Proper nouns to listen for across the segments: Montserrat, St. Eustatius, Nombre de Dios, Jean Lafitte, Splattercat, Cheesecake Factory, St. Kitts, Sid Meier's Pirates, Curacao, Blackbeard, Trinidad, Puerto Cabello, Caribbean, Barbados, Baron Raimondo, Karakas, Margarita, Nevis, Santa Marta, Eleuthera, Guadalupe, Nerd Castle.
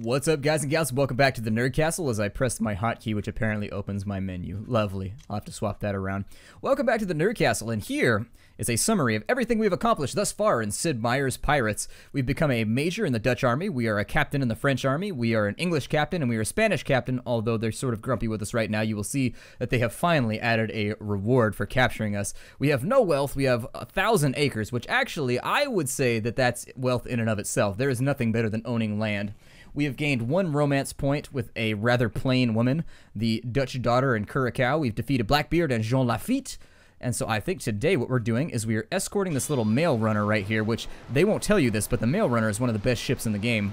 What's up, guys and gals? Welcome back to the Nerd Castle as I pressed my hotkey, which apparently opens my menu. Lovely. I'll have to swap that around. Welcome back to the Nerd Castle, and here is a summary of everything we've accomplished thus far in Sid Meier's Pirates. We've become a major in the Dutch army, we are a captain in the French army, we are an English captain, and we are a Spanish captain, although they're sort of grumpy with us right now. You will see that they have finally added a reward for capturing us. We have no wealth, we have 1,000 acres, which actually, I would say that that's wealth in and of itself. There is nothing better than owning land. We have gained 1 romance point with a rather plain woman, the Dutch daughter in Curacao. We've defeated Blackbeard and Jean Lafitte. And so I think today what we're doing is we are escorting this little mail runner right here, which they won't tell you this, but the mail runner is one of the best ships in the game.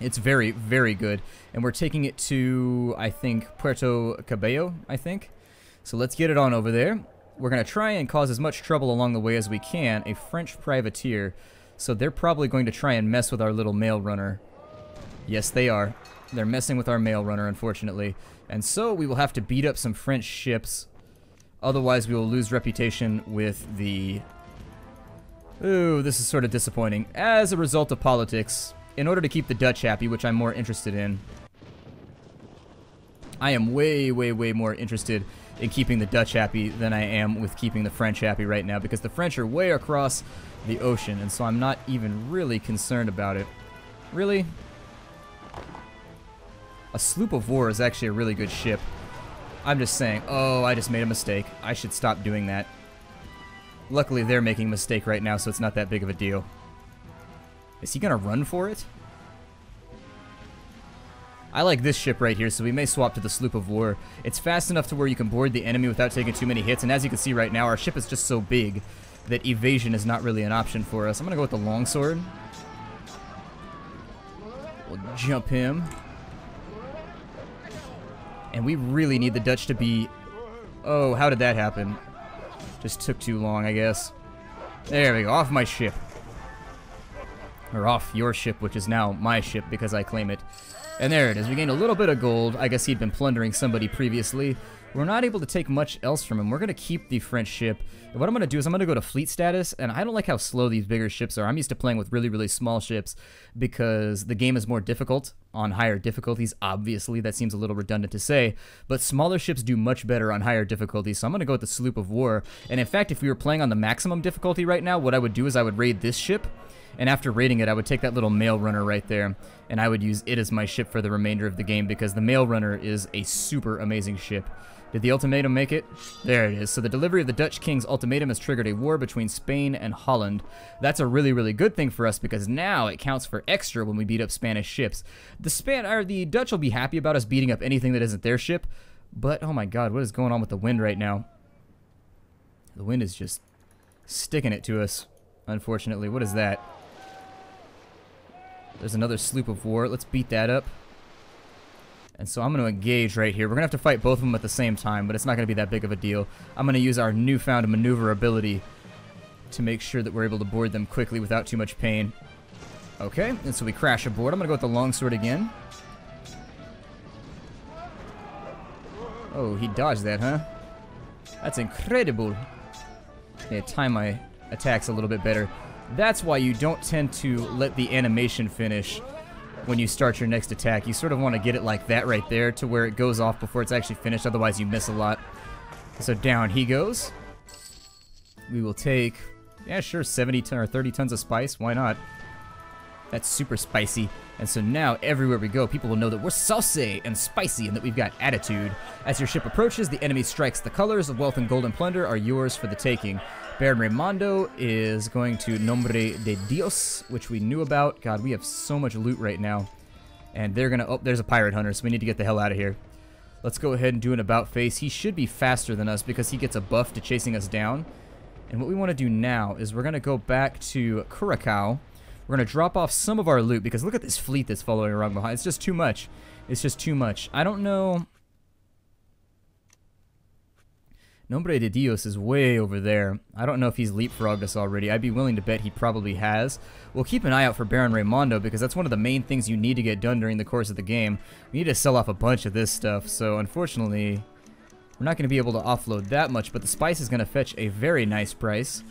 It's very, very good. And we're taking it to, I think, Puerto Cabello, I think. So let's get it on over there. We're going to try and cause as much trouble along the way as we can. A French privateer. So they're probably going to try and mess with our little mail runner. Yes, they are. They're messing with our mail runner, unfortunately. And so we will have to beat up some French ships. Otherwise, we will lose reputation with the... Ooh, this is sort of disappointing. As a result of politics, in order to keep the Dutch happy, which I'm more interested in... I am way, way, way more interested in keeping the Dutch happy than I am with keeping the French happy right now, because the French are way across the ocean, and so I'm not even really concerned about it. Really? A sloop of war is actually a really good ship. I'm just saying, oh, I just made a mistake. I should stop doing that. Luckily, they're making a mistake right now, so it's not that big of a deal. Is he gonna run for it? I like this ship right here, so we may swap to the sloop of war. It's fast enough to where you can board the enemy without taking too many hits, and as you can see right now, our ship is just so big that evasion is not really an option for us. I'm gonna go with the longsword. We'll jump him. And we really need the Dutch to be... Oh, how did that happen? Just took too long, I guess. There we go. Off my ship. Or off your ship, which is now my ship because I claim it. And there it is. We gained a little bit of gold. I guess he'd been plundering somebody previously. We're not able to take much else from him. We're going to keep the French ship. And what I'm going to do is I'm going to go to fleet status. And I don't like how slow these bigger ships are. I'm used to playing with really, really small ships because the game is more difficult on higher difficulties. Obviously, that seems a little redundant to say. But smaller ships do much better on higher difficulties. So I'm going to go with the sloop of war. And in fact, if we were playing on the maximum difficulty right now, what I would do is I would raid this ship. And after raiding it, I would take that little mail runner right there, and I would use it as my ship for the remainder of the game because the mail runner is a super amazing ship. Did the ultimatum make it? There it is. So the delivery of the Dutch king's ultimatum has triggered a war between Spain and Holland. That's a really, really good thing for us because now it counts for extra when we beat up Spanish ships. The Dutch will be happy about us beating up anything that isn't their ship, but oh my god, what is going on with the wind right now? The wind is just sticking it to us, unfortunately. What is that? There's another sloop of war. Let's beat that up. And so I'm going to engage right here. We're going to have to fight both of them at the same time, but it's not going to be that big of a deal. I'm going to use our newfound maneuverability to make sure that we're able to board them quickly without too much pain. Okay, and so we crash aboard. I'm going to go with the longsword again. Oh, he dodged that, huh? That's incredible. Yeah, time my attacks a little bit better. That's why you don't tend to let the animation finish when you start your next attack. You sort of want to get it like that right there to where it goes off before it's actually finished, otherwise you miss a lot. So down he goes. We will take, yeah sure, 30 tons of spice, why not? That's super spicy. And so now everywhere we go, people will know that we're saucy and spicy and that we've got attitude. As your ship approaches, the enemy strikes the colors of wealth and gold and plunder are yours for the taking. Baron Raimondo is going to Nombre de Dios, which we knew about. God, we have so much loot right now. And they're going to... Oh, there's a pirate hunter, so we need to get the hell out of here. Let's go ahead and do an about face. He should be faster than us because he gets a buff to chasing us down. And what we want to do now is we're going to go back to Curacao. We're going to drop off some of our loot because look at this fleet that's following around behind. It's just too much. It's just too much. I don't know... Nombre de Dios is way over there. I don't know if he's leapfrogged us already. I'd be willing to bet he probably has. We'll keep an eye out for Baron Raimondo because that's one of the main things you need to get done during the course of the game. We need to sell off a bunch of this stuff, so unfortunately, we're not going to be able to offload that much, but the spice is going to fetch a very nice price,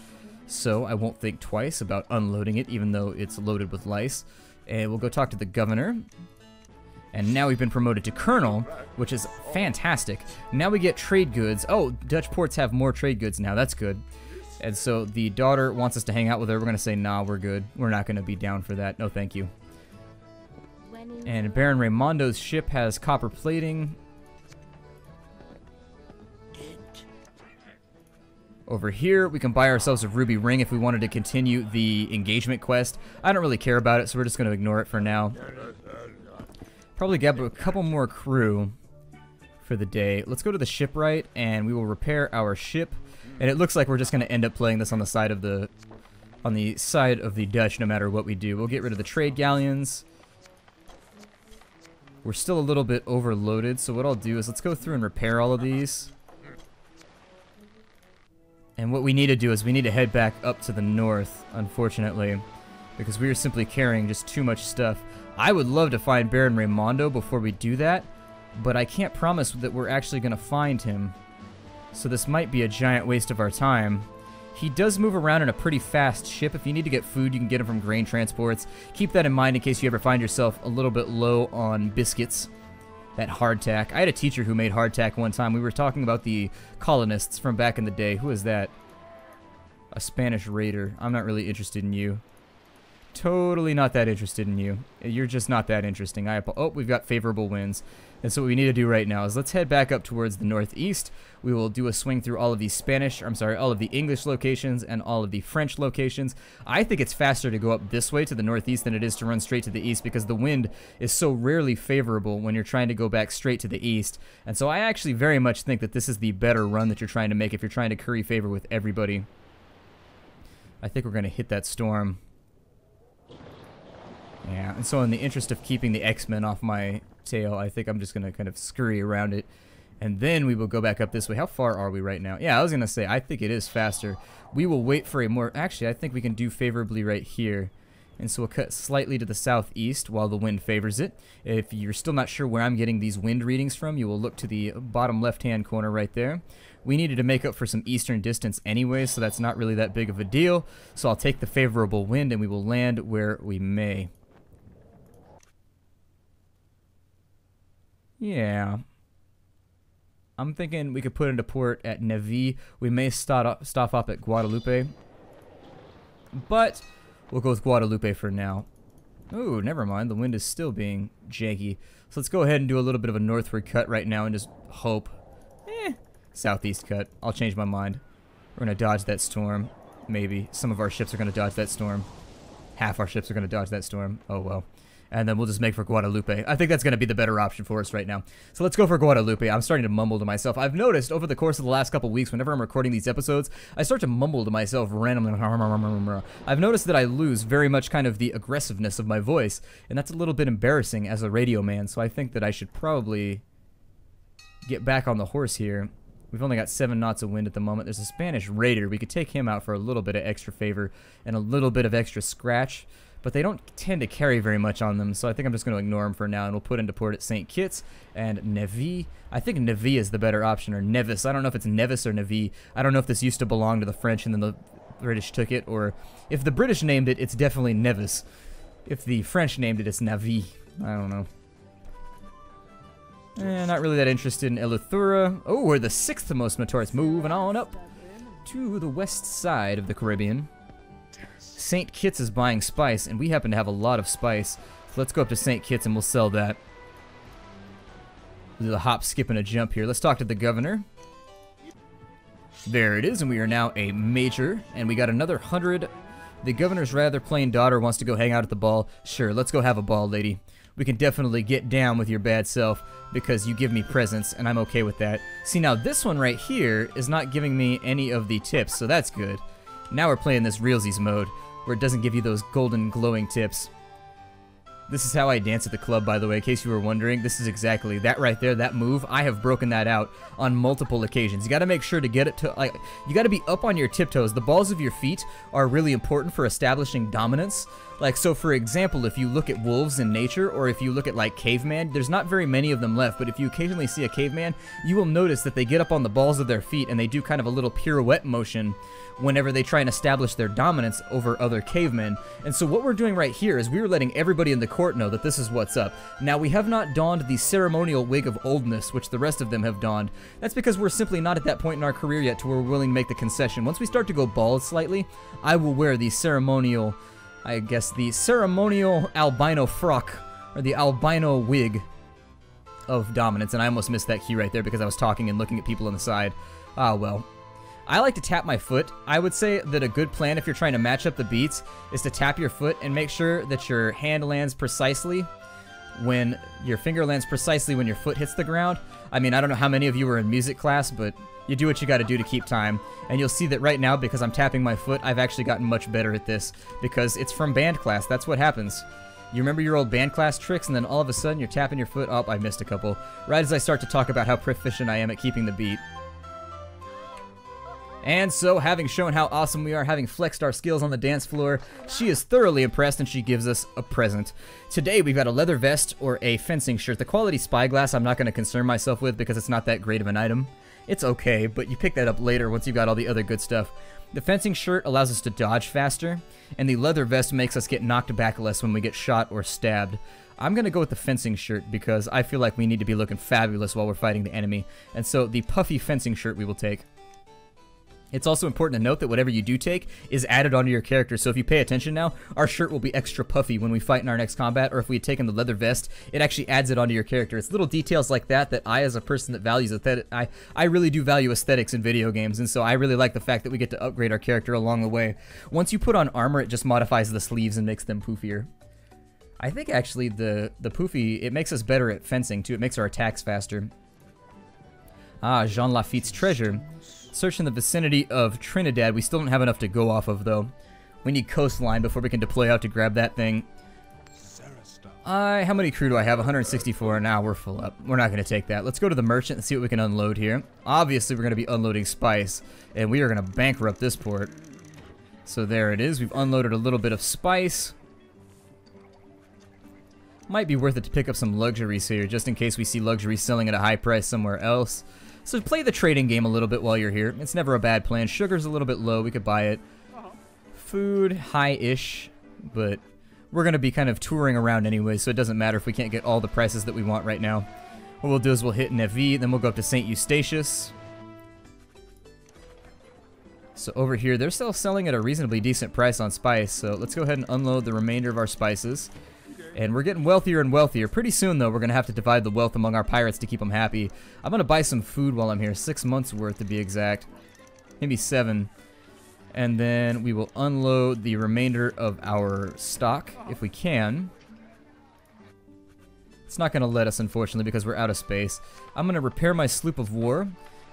so I won't think twice about unloading it, even though it's loaded with lice. And we'll go talk to the governor. and now we've been promoted to colonel, which is fantastic. Now we get trade goods. Oh, Dutch ports have more trade goods now. That's good. And so the daughter wants us to hang out with her. We're going to say, nah, we're good. We're not going to be down for that. No, thank you. And Baron Raimondo's ship has copper plating. Over here, we can buy ourselves a ruby ring if we wanted to continue the engagement quest. I don't really care about it, so we're just going to ignore it for now. Probably get a couple more crew for the day. Let's go to the shipwright, and we will repair our ship. And it looks like we're just going to end up playing this on the side of the Dutch, no matter what we do. We'll get rid of the trade galleons. We're still a little bit overloaded, so what I'll do is let's go through and repair all of these. And what we need to do is we need to head back up to the north, unfortunately, because we are simply carrying just too much stuff. I would love to find Baron Raimondo before we do that, but I can't promise that we're actually going to find him. So this might be a giant waste of our time. He does move around in a pretty fast ship. If you need to get food, you can get him from grain transports. Keep that in mind in case you ever find yourself a little bit low on biscuits. That hardtack. I had a teacher who made hardtack one time. We were talking about the colonists from back in the day. Who is that? A Spanish raider. I'm not really interested in you. Totally not that interested in you. You're just not that interesting. Oh, we've got favorable winds. And so what we need to do right now is let's head back up towards the northeast. We will do a swing through all of these all of the English locations and all of the French locations. I think it's faster to go up this way to the northeast than it is to run straight to the east because the wind is so rarely favorable when you're trying to go back straight to the east. And so I actually very much think that this is the better run that you're trying to make if you're trying to curry favor with everybody. I think we're going to hit that storm. Yeah, and so in the interest of keeping the X-Men off my tail, I think I'm just going to kind of scurry around it. And then we will go back up this way. How far are we right now? Yeah, I was going to say, I think it is faster. We will wait for a more... Actually, I think we can do favorably right here. And so we'll cut slightly to the southeast while the wind favors it. If you're still not sure where I'm getting these wind readings from, you will look to the bottom left-hand corner right there. We needed to make up for some eastern distance anyway, so that's not really that big of a deal. So I'll take the favorable wind and we will land where we may. Yeah. I'm thinking we could put into port at Nevis. We may stop off at Guadalupe. But we'll go with Guadalupe for now. Ooh, never mind. The wind is still being janky. So let's go ahead and do a little bit of a northward cut right now and just hope. Southeast cut. I'll change my mind. We're going to dodge that storm. Maybe. Some of our ships are going to dodge that storm. Half our ships are going to dodge that storm. Oh, well. And then we'll just make for Guadalupe. I think that's going to be the better option for us right now. So let's go for Guadalupe. I'm starting to mumble to myself. I've noticed over the course of the last couple weeks, whenever I'm recording these episodes, I start to mumble to myself randomly. I've noticed that I lose very much kind of the aggressiveness of my voice, and that's a little bit embarrassing as a radio man, so I think that I should probably get back on the horse here. We've only got 7 knots of wind at the moment. There's a Spanish raider. We could take him out for a little bit of extra favor and a little bit of extra scratch. But they don't tend to carry very much on them, so I think I'm just going to ignore them for now, and we'll put into port at St. Kitts and Nevis. I think Nevis is the better option, or Nevis. I don't know if it's Nevis or Nevis. I don't know if this used to belong to the French and then the British took it, or if the British named it, it's definitely Nevis. If the French named it, it's Nevis. I don't know. Not really that interested in Eleuthera. Oh, we're the 6th most notorious. Moving on up to the west side of the Caribbean. St. Kitts is buying spice, and we happen to have a lot of spice. So let's go up to St. Kitts and we'll sell that. We'll do the hop, skip, and a jump here. Let's talk to the governor. There it is, and we are now a major, and we got another 100. The governor's rather plain daughter wants to go hang out at the ball. Sure, let's go have a ball, lady. We can definitely get down with your bad self because you give me presents, and I'm okay with that. See, now this one right here is not giving me any of the tips, so that's good. Now we're playing this realsies mode, where it doesn't give you those golden glowing tips. This is how I dance at the club, by the way, in case you were wondering. This is exactly that right there, that move. I have broken that out on multiple occasions. You got to make sure to get it to, like, you got to be up on your tiptoes. The balls of your feet are really important for establishing dominance. Like, so for example, if you look at wolves in nature, or if you look at, like, caveman, there's not very many of them left, but if you occasionally see a caveman, you will notice that they get up on the balls of their feet and they do kind of a little pirouette motion whenever they try and establish their dominance over other cavemen. And so what we're doing right here is we were letting everybody in the court know that this is what's up. Now, we have not donned the ceremonial wig of oldness, which the rest of them have donned. That's because we're simply not at that point in our career yet to where we're willing to make the concession. Once we start to go bald slightly, I will wear the ceremonial, I guess, the ceremonial albino frock, or the albino wig of dominance. And I almost missed that cue right there because I was talking and looking at people on the side. Ah, well. I like to tap my foot. I would say that a good plan if you're trying to match up the beats is to tap your foot and make sure that your hand lands precisely when your finger lands precisely when your foot hits the ground. I mean, I don't know how many of you were in music class, but you do what you gotta do to keep time. And you'll see that right now, because I'm tapping my foot, I've actually gotten much better at this because it's from band class. That's what happens. You remember your old band class tricks, and then all of a sudden you're tapping your foot up. I missed a couple. Right as I start to talk about how proficient I am at keeping the beat. And so, having shown how awesome we are, having flexed our skills on the dance floor, she is thoroughly impressed and she gives us a present. Today we've got a leather vest or a fencing shirt. The quality spyglass I'm not going to concern myself with because it's not that great of an item. It's okay, but you pick that up later once you've got all the other good stuff. The fencing shirt allows us to dodge faster, and the leather vest makes us get knocked back less when we get shot or stabbed. I'm going to go with the fencing shirt because I feel like we need to be looking fabulous while we're fighting the enemy, and so the puffy fencing shirt we will take. It's also important to note that whatever you do take is added onto your character, so if you pay attention now, our shirt will be extra puffy when we fight in our next combat, or if we had taken the leather vest, it actually adds it onto your character. It's little details like that that I, as a person that values aesthetics, I really do value aesthetics in video games, and so I really like the fact that we get to upgrade our character along the way. Once you put on armor, it just modifies the sleeves and makes them poofier. I think actually the poofy, it makes us better at fencing too. It makes our attacks faster. Ah, Jean Lafitte's treasure. Search in the vicinity of Trinidad. We still don't have enough to go off of, though. We need coastline before we can deploy out to grab that thing. How many crew do I have? 164. Now we're full up. We're not going to take that. Let's go to the merchant and see what we can unload here. Obviously, we're going to be unloading spice, and we are going to bankrupt this port. So there it is. We've unloaded a little bit of spice. Might be worth it to pick up some luxuries here, just in case we see luxuries selling at a high price somewhere else. So play the trading game a little bit while you're here. It's never a bad plan. Sugar's a little bit low. We could buy it. Food, high-ish. But we're going to be kind of touring around anyway, so it doesn't matter if we can't get all the prices that we want right now. What we'll do is we'll hit Nevis, then we'll go up to St. Eustatius. So over here, they're still selling at a reasonably decent price on spice. So let's go ahead and unload the remainder of our spices. And we're getting wealthier and wealthier. Pretty soon, though, we're going to have to divide the wealth among our pirates to keep them happy. I'm going to buy some food while I'm here. 6 months' worth, to be exact. Maybe 7. And then we will unload the remainder of our stock, if we can. It's not going to let us, unfortunately, because we're out of space. I'm going to repair my sloop of war.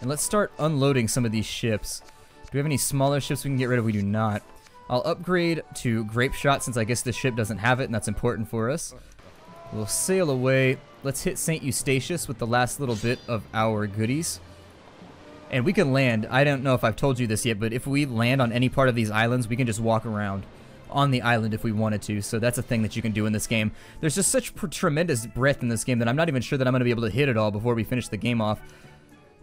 And let's start unloading some of these ships. Do we have any smaller ships we can get rid of? We do not. I'll upgrade to Grape Shot since I guess this ship doesn't have it, and that's important for us. We'll sail away. Let's hit St. Eustatius with the last little bit of our goodies. And we can land. I don't know if I've told you this yet, but if we land on any part of these islands, we can just walk around on the island if we wanted to. So that's a thing that you can do in this game. There's just such tremendous breadth in this game that I'm not even sure that I'm going to be able to hit it all before we finish the game off.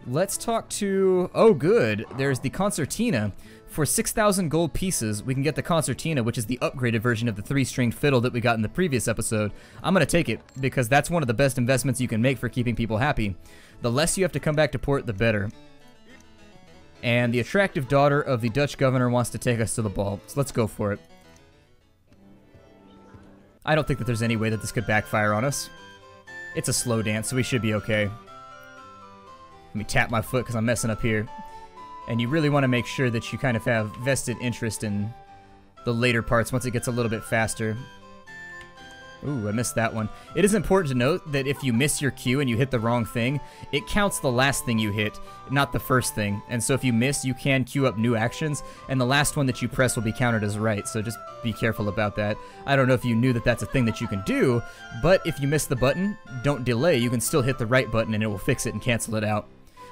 Let's talk to... Oh, good. There's the concertina. For 6,000 gold pieces, we can get the concertina, which is the upgraded version of the 3-stringed fiddle that we got in the previous episode. I'm going to take it, because that's one of the best investments you can make for keeping people happy. The less you have to come back to port, the better. And the attractive daughter of the Dutch governor wants to take us to the ball, so let's go for it. I don't think that there's any way that this could backfire on us. It's a slow dance, so we should be okay. Let me tap my foot because I'm messing up here. And you really want to make sure that you kind of have vested interest in the later parts once it gets a little bit faster. Ooh, I missed that one. It is important to note that if you miss your cue and you hit the wrong thing, it counts the last thing you hit, not the first thing. And so if you miss, you can queue up new actions, and the last one that you press will be counted as right, so just be careful about that. I don't know if you knew that that's a thing that you can do, but if you miss the button, don't delay. You can still hit the right button, and it will fix it and cancel it out.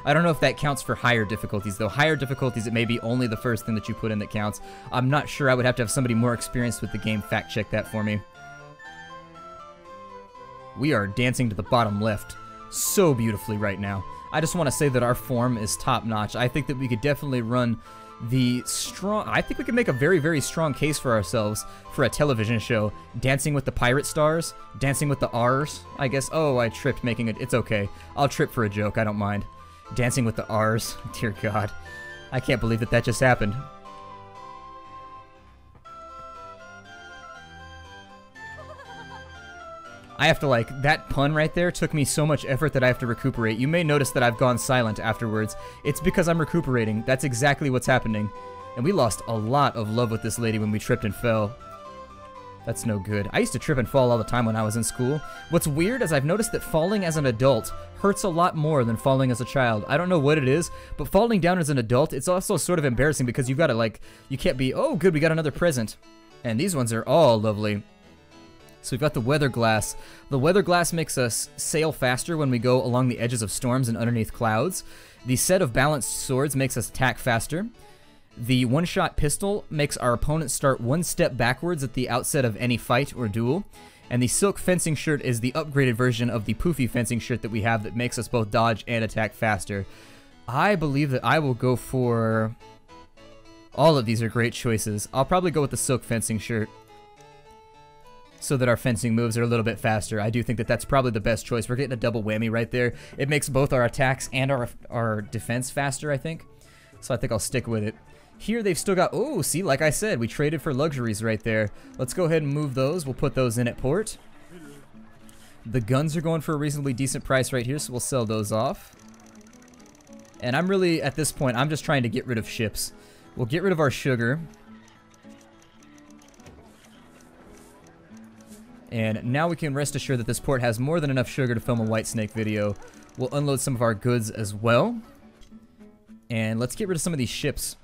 I don't know if that counts for higher difficulties, though. Higher difficulties, it may be only the first thing that you put in that counts. I'm not sure. I would have to have somebody more experienced with the game fact-check that for me. We are dancing to the bottom left. so beautifully right now. I just want to say that our form is top-notch. I think that we could definitely run the strong... I think we could make a very, very strong case for ourselves for a television show. Dancing with the Pirate Stars? Dancing with the R's? I guess... Oh, I tripped making it. It's okay. I'll trip for a joke. I don't mind. Dancing with the R's? Dear God. I can't believe that that just happened. I have to, like, that pun right there took me so much effort that I have to recuperate. You may notice that I've gone silent afterwards. It's because I'm recuperating. That's exactly what's happening. And we lost a lot of love with this lady when we tripped and fell. That's no good. I used to trip and fall all the time when I was in school. What's weird is I've noticed that falling as an adult hurts a lot more than falling as a child. I don't know what it is, but falling down as an adult, it's also sort of embarrassing because you've got to, like, you can't be, oh, good, we got another present. And these ones are all lovely. So we've got the weather glass. The weather glass makes us sail faster when we go along the edges of storms and underneath clouds. The set of balanced swords makes us attack faster. The one-shot pistol makes our opponent start one step backwards at the outset of any fight or duel. And the silk fencing shirt is the upgraded version of the poofy fencing shirt that we have that makes us both dodge and attack faster. I believe that I will go for... All of these are great choices. I'll probably go with the silk fencing shirt, so that our fencing moves are a little bit faster. I do think that that's probably the best choice. We're getting a double whammy right there. It makes both our attacks and our defense faster, I think. So I think I'll stick with it. Here they've still got... Oh, see, like I said, we traded for luxuries right there. Let's go ahead and move those. We'll put those in at port. The guns are going for a reasonably decent price right here, so we'll sell those off. And I'm really, at this point, I'm just trying to get rid of ships. We'll get rid of our sugar. And now we can rest assured that this port has more than enough sugar to film a Whitesnake video. We'll unload some of our goods as well. And let's get rid of some of these ships.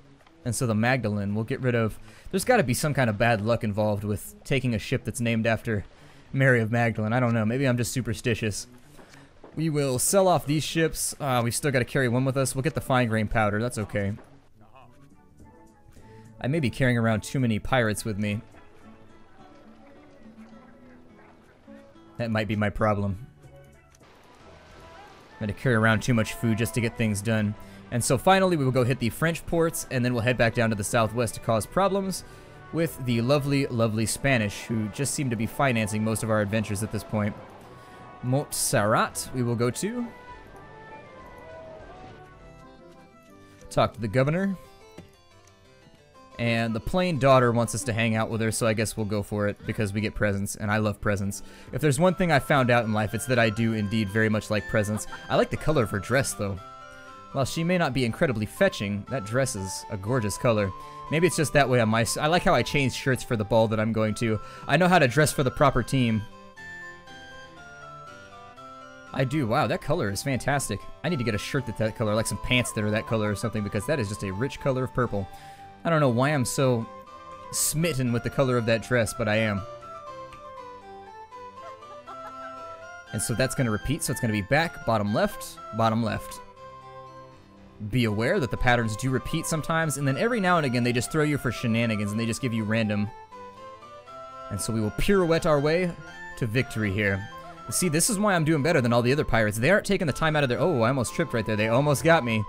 And so the Magdalene, we'll get rid of... There's got to be some kind of bad luck involved with taking a ship that's named after Mary of Magdalene. I don't know, maybe I'm just superstitious. We will sell off these ships. We've still got to carry one with us. We'll get the fine grain powder, that's okay. I may be carrying around too many pirates with me. That might be my problem. I'm going to carry around too much food just to get things done. And so finally we will go hit the French ports, and then we'll head back down to the southwest to cause problems with the lovely, lovely Spanish, who just seem to be financing most of our adventures at this point. Montserrat we will go to. Talk to the governor. And the plain daughter wants us to hang out with her, so I guess we'll go for it, because we get presents, and I love presents. If there's one thing I found out in life, it's that I do indeed very much like presents. I like the color of her dress, though. While she may not be incredibly fetching, that dress is a gorgeous color. Maybe it's just that way on my... I like how I change shirts for the ball that I'm going to. I know how to dress for the proper team. I do. Wow, that color is fantastic. I need to get a shirt that's that color, like some pants that are that color or something, because that is just a rich color of purple. I don't know why I'm so smitten with the color of that dress, but I am. And so that's going to repeat, so it's going to be back, bottom left, bottom left. Be aware that the patterns do repeat sometimes, and then every now and again they just throw you for shenanigans and they just give you random. And so we will pirouette our way to victory here. See, this is why I'm doing better than all the other pirates. They aren't taking the time out of their... Oh, I almost tripped right there. They almost got me.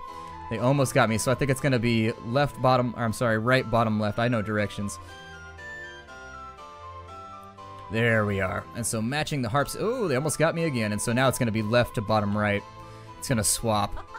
They almost got me, so I think it's going to be left, bottom, or I'm sorry, right, bottom, left. I know directions. There we are. And so matching the harps, oh, they almost got me again. And so now it's going to be left to bottom, right. It's going to swap.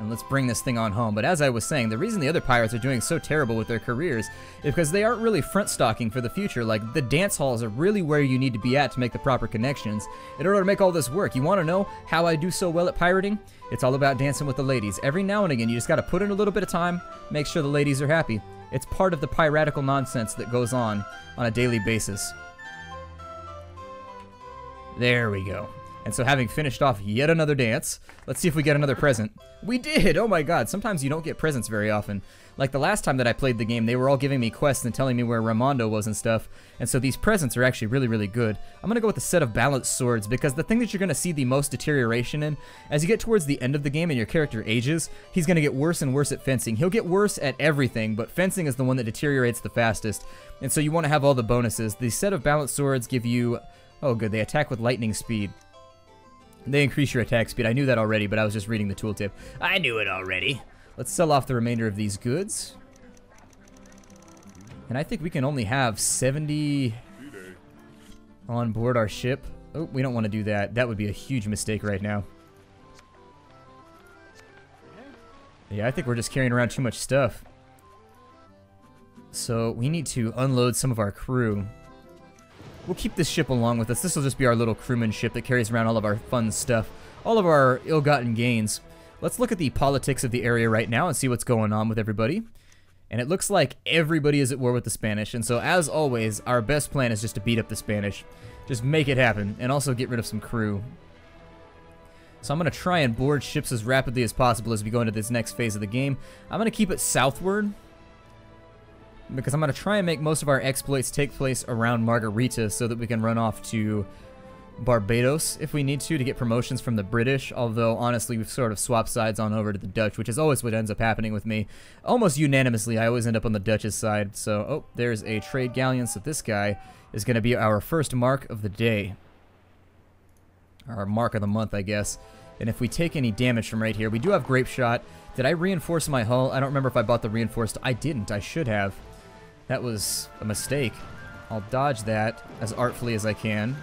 And let's bring this thing on home. But as I was saying, the reason the other pirates are doing so terrible with their careers is because they aren't really front-stocking for the future. Like, the dance halls are really where you need to be at to make the proper connections. In order to make all this work, you want to know how I do so well at pirating? It's all about dancing with the ladies. Every now and again, you just got to put in a little bit of time, make sure the ladies are happy. It's part of the piratical nonsense that goes on a daily basis. There we go. And so having finished off yet another dance, let's see if we get another present. We did! Oh my god, sometimes you don't get presents very often. Like the last time that I played the game, they were all giving me quests and telling me where Raimondo was and stuff. And so these presents are actually really, really good. I'm gonna go with a set of balanced swords, because the thing that you're gonna see the most deterioration in, as you get towards the end of the game and your character ages, he's gonna get worse and worse at fencing. He'll get worse at everything, but fencing is the one that deteriorates the fastest. And so you wanna have all the bonuses. The set of balanced swords give you... oh good, they attack with lightning speed. They increase your attack speed. I knew that already, but I was just reading the tooltip. I knew it already. Let's sell off the remainder of these goods. And I think we can only have 70 on board our ship. Oh, we don't want to do that. That would be a huge mistake right now. Yeah, I think we're just carrying around too much stuff. So we need to unload some of our crew. We'll keep this ship along with us. This will just be our little crewman ship that carries around all of our fun stuff, all of our ill-gotten gains. Let's look at the politics of the area right now and see what's going on with everybody. And it looks like everybody is at war with the Spanish, and so as always, our best plan is just to beat up the Spanish. Just make it happen, and also get rid of some crew. So I'm going to try and board ships as rapidly as possible as we go into this next phase of the game. I'm going to keep it southward, because I'm going to try and make most of our exploits take place around Margarita so that we can run off to Barbados if we need to get promotions from the British, although honestly we've sort of swapped sides on over to the Dutch, which is always what ends up happening with me. Almost unanimously, I always end up on the Dutch's side. So, oh, there's a trade galleon, so this guy is going to be our first mark of the day. Our mark of the month, I guess. And if we take any damage from right here, we do have grape shot. Did I reinforce my hull? I don't remember if I bought the reinforced. I didn't. I should have. That was a mistake. I'll dodge that as artfully as I can.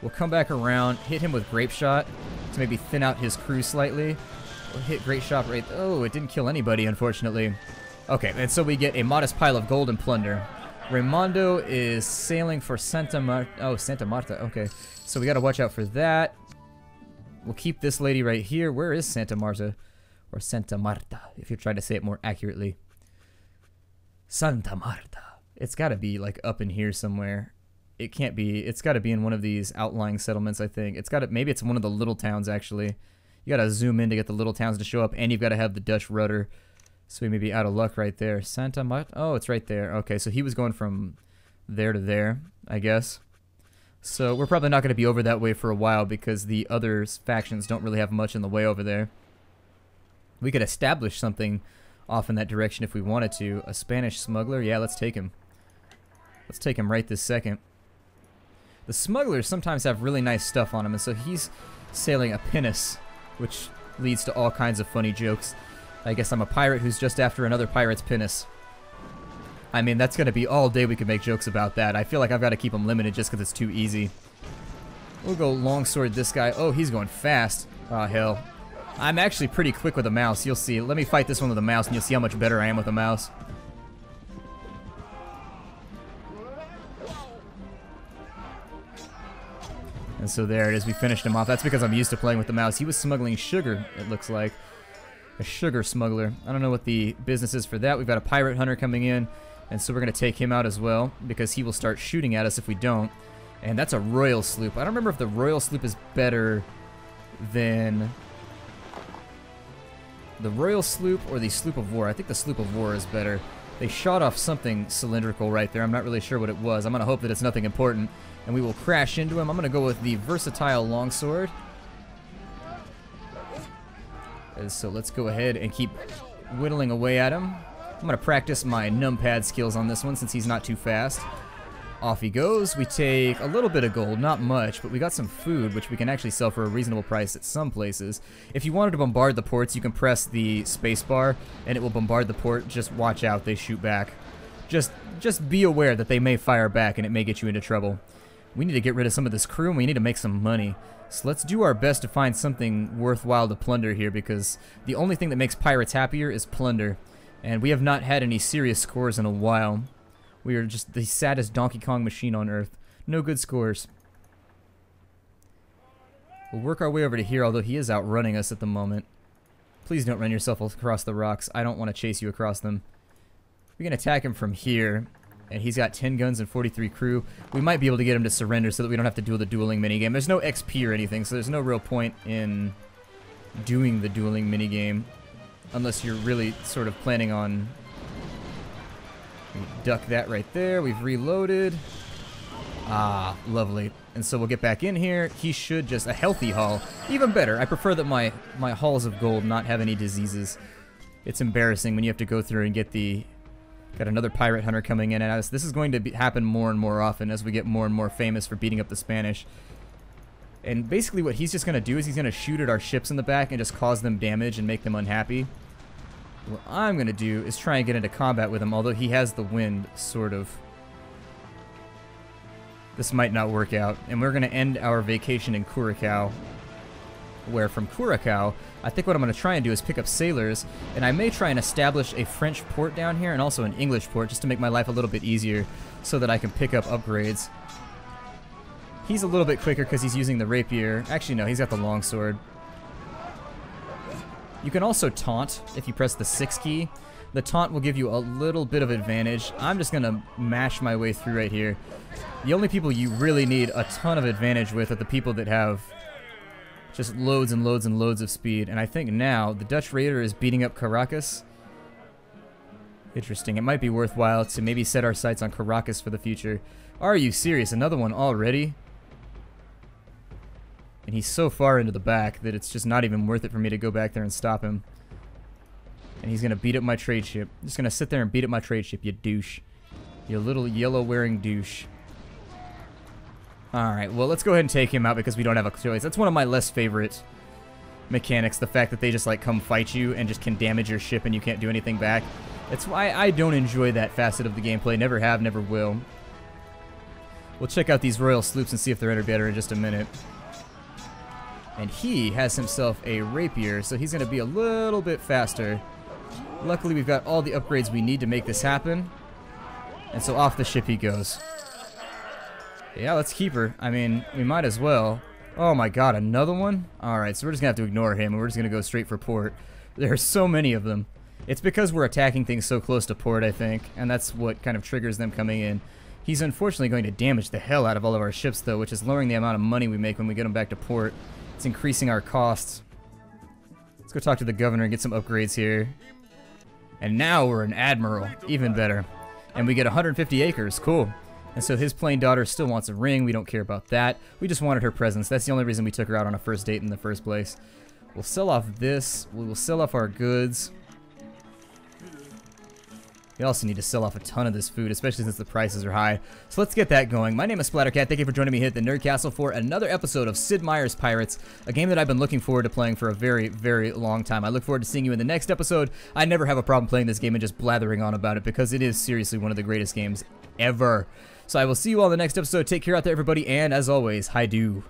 We'll come back around, hit him with grape shot to maybe thin out his crew slightly. We'll hit grape shot right... oh, it didn't kill anybody, unfortunately. Okay, and so we get a modest pile of gold and plunder. Raimondo is sailing for Santa Marta. Oh, Santa Marta, okay. So we gotta watch out for that. We'll keep this lady right here. Where is Santa Marta? Or Santa Marta, if you're trying to say it more accurately. Santa Marta. It's got to be, like, up in here somewhere. It can't be. It's got to be in one of these outlying settlements, I think. It's got to... maybe it's one of the little towns, actually. You got to zoom in to get the little towns to show up, and you've got to have the Dutch rudder. So we may be out of luck right there. Santa Marta... oh, it's right there. Okay, so he was going from there to there, I guess. So we're probably not going to be over that way for a while because the other factions don't really have much in the way over there. We could establish something off in that direction if we wanted to. A Spanish smuggler? Yeah, let's take him. Let's take him right this second. The smugglers sometimes have really nice stuff on him, and so he's sailing a pinnace, which leads to all kinds of funny jokes. I guess I'm a pirate who's just after another pirate's pinnace. I mean, that's going to be all day we could make jokes about that. I feel like I've got to keep them limited just because it's too easy. We'll go longsword this guy. Oh, he's going fast. Oh, hell. I'm actually pretty quick with a mouse, you'll see. Let me fight this one with a mouse and you'll see how much better I am with a mouse. And so there it is, we finished him off. That's because I'm used to playing with the mouse. He was smuggling sugar, it looks like. A sugar smuggler. I don't know what the business is for that. We've got a pirate hunter coming in, and so we're going to take him out as well, because he will start shooting at us if we don't. And that's a royal sloop. I don't remember if the royal sloop is better than... the royal sloop or the sloop of war. I think the sloop of war is better. They shot off something cylindrical right there. I'm not really sure what it was. I'm going to hope that it's nothing important. And we will crash into him. I'm going to go with the versatile longsword. And so let's go ahead and keep whittling away at him. I'm going to practice my numpad skills on this one since he's not too fast. Off he goes. We take a little bit of gold, not much, but we got some food, which we can actually sell for a reasonable price at some places. If you wanted to bombard the ports, you can press the space bar, and it will bombard the port. Just watch out. They shoot back. Just be aware that they may fire back, and it may get you into trouble. We need to get rid of some of this crew, and we need to make some money. So let's do our best to find something worthwhile to plunder here, because the only thing that makes pirates happier is plunder. And we have not had any serious scores in a while. We are just the saddest Donkey Kong machine on Earth. No good scores. We'll work our way over to here, although he is outrunning us at the moment. Please don't run yourself across the rocks. I don't want to chase you across them. We can attack him from here. and he's got 10 guns and 43 crew. We might be able to get him to surrender so that we don't have to do the dueling minigame. There's no XP or anything, so there's no real point in doing the dueling minigame unless you're really sort of planning on... We duck that right there. We've reloaded. Ah, lovely. And so we'll get back in here. He should just... A healthy haul. Even better. I prefer that my hauls of gold not have any diseases. It's embarrassing when you have to go through and get the... Got another pirate hunter coming in at us. This is going to happen more and more often as we get more and more famous for beating up the Spanish. And basically what he's just going to do is he's going to shoot at our ships in the back and just cause them damage and make them unhappy. What I'm going to do is try and get into combat with him, although he has the wind, sort of. This might not work out, and we're going to end our vacation in Curacao, where from Curacao, I think what I'm going to try and do is pick up sailors, and I may try and establish a French port down here and also an English port just to make my life a little bit easier so that I can pick up upgrades. He's a little bit quicker because he's using the rapier. Actually, no, he's got the longsword. You can also taunt if you press the 6 key. The taunt will give you a little bit of advantage. I'm just going to mash my way through right here. The only people you really need a ton of advantage with are the people that have just loads and loads and loads of speed. And I think now the Dutch Raider is beating up Karakas. Interesting. It might be worthwhile to maybe set our sights on Karakas for the future. Are you serious? Another one already? And he's so far into the back that it's just not even worth it for me to go back there and stop him. And he's going to beat up my trade ship. I'm just going to sit there and beat up my trade ship, you douche. You little yellow-wearing douche. Alright, well, let's go ahead and take him out because we don't have a choice. That's one of my less favorite mechanics, the fact that they just, like, come fight you and just can damage your ship and you can't do anything back. That's why I don't enjoy that facet of the gameplay. Never have, never will. We'll check out these royal sloops and see if they're any better in just a minute. And he has himself a rapier, so he's going to be a little bit faster. Luckily, we've got all the upgrades we need to make this happen. And so off the ship he goes. Yeah, let's keep her. I mean, we might as well. Oh my god, another one? Alright, so we're just going to have to ignore him, and we're just going to go straight for port. There are so many of them. It's because we're attacking things so close to port, I think, and that's what kind of triggers them coming in. He's unfortunately going to damage the hell out of all of our ships, though, which is lowering the amount of money we make when we get them back to port. It's increasing our costs. Let's go talk to the governor and get some upgrades here. And now we're an admiral. Even better. And we get 150 acres. Cool. And so his plain daughter still wants a ring. We don't care about that. We just wanted her presence. That's the only reason we took her out on a first date in the first place. We'll sell off this. We will sell off our goods. We also need to sell off a ton of this food, especially since the prices are high. So let's get that going. My name is Splattercat. Thank you for joining me here at the Nerd Castle for another episode of Sid Meier's Pirates, a game that I've been looking forward to playing for a very, very long time. I look forward to seeing you in the next episode. I never have a problem playing this game and just blathering on about it because it is seriously one of the greatest games ever. So I will see you all in the next episode. Take care out there, everybody, and as always, hi-do.